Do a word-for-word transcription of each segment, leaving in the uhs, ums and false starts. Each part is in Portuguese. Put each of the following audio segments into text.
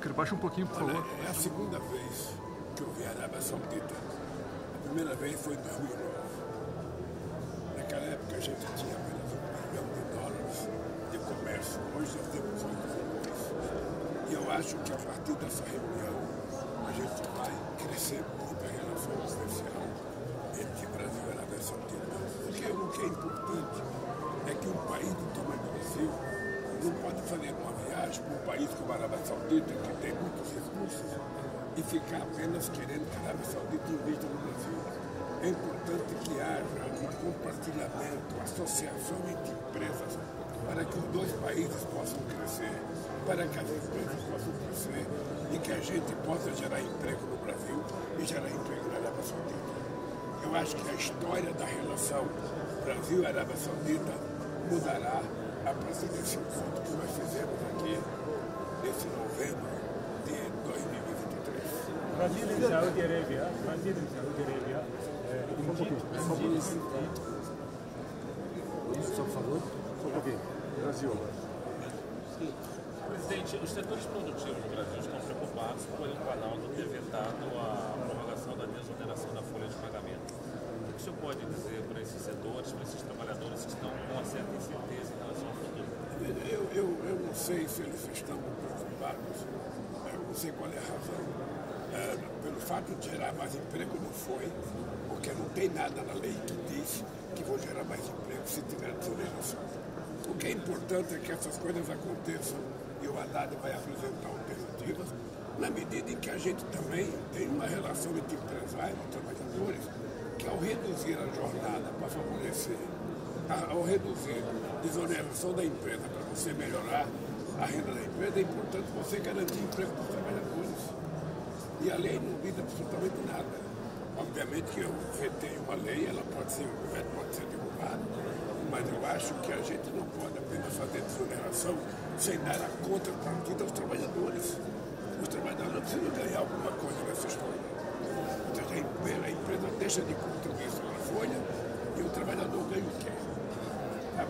Quero baixar um pouquinho, por favor. Olha, é a segunda vez que eu vi a Arábia Saudita. A primeira vez foi em dois mil e nove. Naquela época a gente tinha apenas um bilhão de dólares de comércio. Hoje nós temos oito bilhões. E eu acho que a partir dessa reunião a gente vai crescer muito a relação comercial entre Brasil e Arábia Saudita. Porque o que é importante é que um país do tamanho do Brasil não pode fazer uma viagem para um país como a Arábia Saudita, que tem muitos recursos, e ficar apenas querendo que a Arábia Saudita invista no Brasil. É importante que haja um compartilhamento, associação entre empresas, para que os dois países possam crescer, para que as empresas possam crescer e que a gente possa gerar emprego no Brasil e gerar emprego na Arábia Saudita. Eu acho que a história da relação Brasil-Arábia Saudita mudará a partir desse encontro que nós fizemos aqui nesse novembro de dois mil e vinte e três. Brasil e Saudi Arábia, Brasil e Saudi Arábia, só por favor, só um pouquinho. Brasil. Presidente, os setores produtivos do Brasil estão preocupados por o Planalto ter vetado a prorrogação da desoneração da folha de pagamento. O que o senhor pode dizer para esses setores, para esses trabalhadores que estão com uma certa incerteza em relação ao futuro? Eu, eu, eu não sei se eles estão preocupados, eu não sei qual é a razão. É, pelo fato de gerar mais emprego não foi, porque não tem nada na lei que diz que vou gerar mais emprego se tiver desoneração. O que é importante é que essas coisas aconteçam. E o Haddad vai apresentar alternativas, na medida em que a gente também tem uma relação entre empresários e trabalhadores, que ao reduzir a jornada para favorecer, ao reduzir a desoneração da empresa para você melhorar a renda da empresa, é importante você garantir emprego para os trabalhadores. E a lei não diz absolutamente nada. Obviamente que eu retenho uma lei, ela pode ser, pode ser derrubada, mas eu acho que a gente não pode apenas fazer desoneração sem dar a contrapartida aos trabalhadores. Os trabalhadores não precisam ganhar alguma coisa nessa história. Ou seja, a empresa deixa de contribuir sobre a folha e o trabalhador ganha o quê?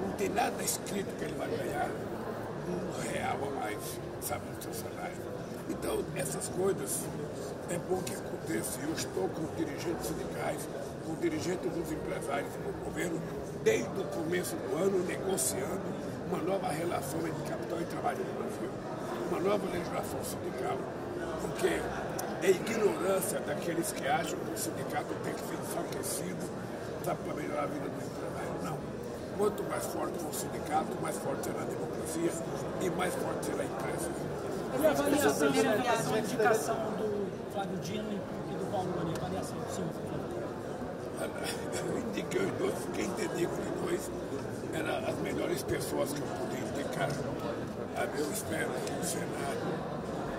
Não tem nada escrito que ele vai ganhar um real a mais, sabe, no seu salário. Então, essas coisas é bom que aconteça. Eu estou com os dirigentes sindicais, com os dirigentes dos empresários e do governo, desde o começo do ano, negociando uma nova relação entre capital e trabalho no Brasil, uma nova legislação sindical, porque é ignorância daqueles que acham que o sindicato tem que ser enfraquecido, sabe, para melhorar a vida do empresário. Não. Quanto mais forte for o sindicato, mais forte será a democracia e mais forte será a empresa. E a avaliação da indicação do Flávio Dino e do Paulo Maní, avaliação do senhor? Eu indiquei os dois, porque entendi que os dois eram as melhores pessoas que eu podia indicar. Eu espero que o Senado,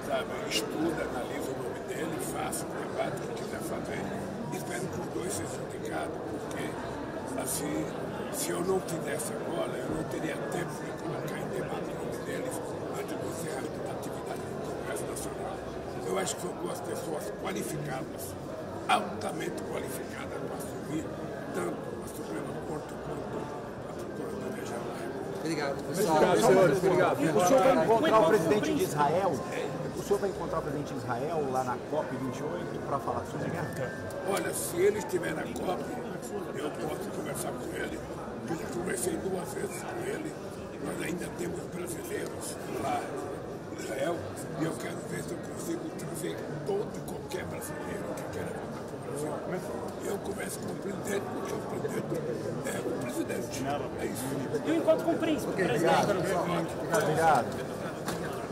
sabe, estuda, analise o nome dele, faça o debate que quiser fazer. Espero que os dois sejam indicados, porque assim, se eu não fizesse agora, eu não teria tempo de colocar em debate o nome deles antes do encerramento da atividade do Congresso Nacional. Eu acho que são duas pessoas qualificadas, altamente qualificada para assumir tanto a Suprema Corte quanto a Procuradoria Geral da República. Obrigado, pessoal. Obrigado, senhores. Obrigado. O senhor vai encontrar o presidente de Israel? O senhor vai encontrar o presidente de Israel lá na COP vinte e oito para falar sobre a guerra? Olha, se ele estiver na COP, eu posso conversar com ele. Eu já conversei duas vezes com ele. Nós ainda temos brasileiros lá em Israel e eu quero ver se eu consigo trazer todo e qualquer brasileiro que queira. Eu converso com o presidente, porque o presidente é o presidente. É isso. Eu encontro com o príncipe. Okay, obrigado, obrigado.